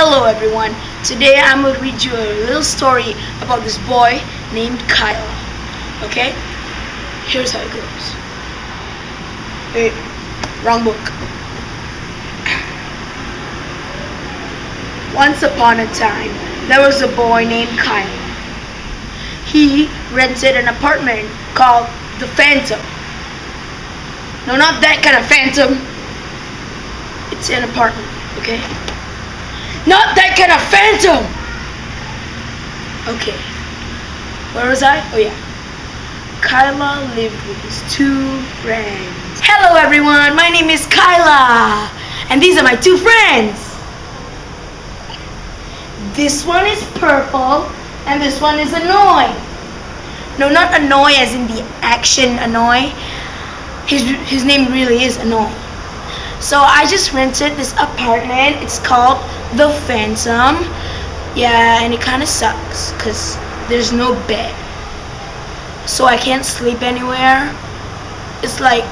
Hello everyone, today I'm going to read you a little story about this boy named Kyla. Okay? Here's how it goes. Wait, wrong book. Once upon a time, there was a boy named Kyla. He rented an apartment called The Phantom. No, not that kind of phantom. It's an apartment, okay? Not that kind of phantom! Okay. Where was I? Oh yeah. Kyla lived with his two friends. Hello everyone, my name is Kyla. And these are my two friends. This one is purple and this one is annoy. No, not annoy as in the action annoy. His name really is annoy. So I just rented this apartment. It's called The Phantom. Yeah, and it kind of sucks because there's no bed. So I can't sleep anywhere. It's like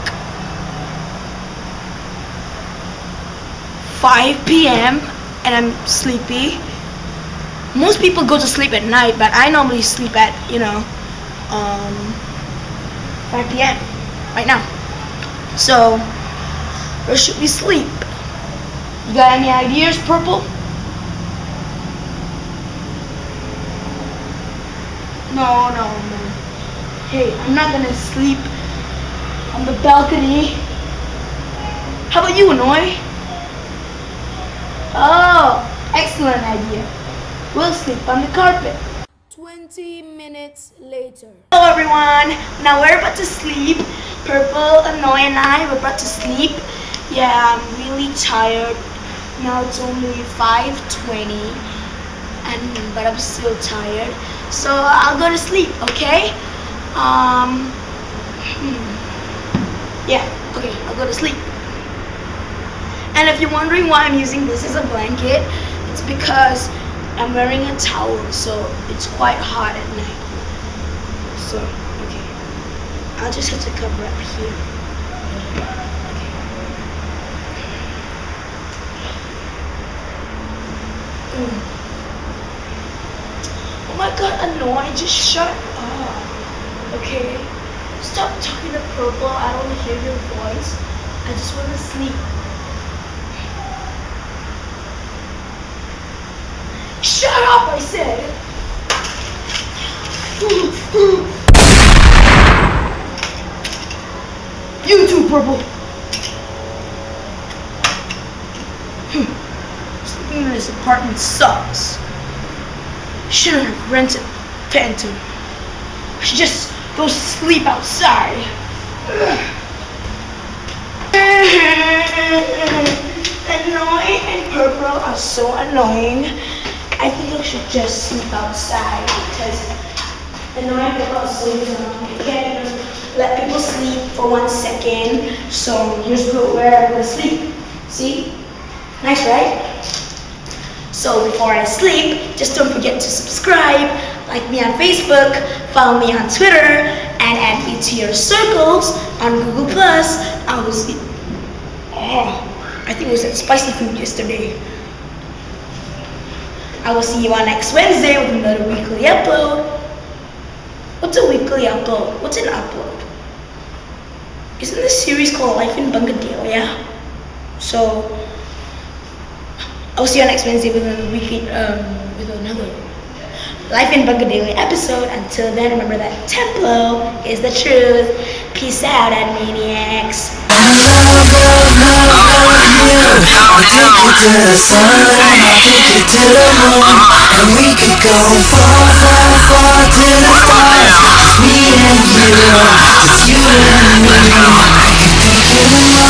5 p.m. and I'm sleepy. Most people go to sleep at night, but I normally sleep at, 5 p.m. right now. So where should we sleep? You got any ideas, Purple? No. Hey, I'm not gonna sleep on the balcony. How about you, Annoy? Oh, excellent idea. We'll sleep on the carpet. 20 minutes later. Hello everyone. Now we're about to sleep. Purple, Annoy and I, we're about to sleep. Yeah, I'm really tired. Now it's only 5:20 but I'm still tired. So I'll go to sleep, okay? Yeah, okay, I'll go to sleep. And if you're wondering why I'm using this as a blanket, it's because I'm wearing a towel, so it's quite hot at night. So, okay. I'll just have to cover up here. Oh my god, Annoy, just shut up. Okay? Stop talking to Purple, I don't want to hear your voice. I just want to sleep. Shut up, I said! You too, Purple! This apartment sucks. Shouldn't have rented Phantom. I should just go sleep outside. Annoying and Purple are so annoying. I think I should just sleep outside because Annoying and Purple are so annoying. I can't even let people sleep for 1 second. So here's where I'm gonna sleep. See? Nice, right? So before I sleep, just don't forget to subscribe, like me on Facebook, follow me on Twitter, and add me to your circles on Google+. I was I think it was at spicy food yesterday. I will see you on next Wednesday with another weekly upload. What's a weekly upload? What's an upload? Isn't this series called Life in Bungadalia? So I'll see you next Wednesday with another weekly, with another Life in Bungadalia episode. Until then, remember that Templo is the truth. Peace out, Adminiacs. And we could go far to the stars. Me and you, just you and me. I can take it.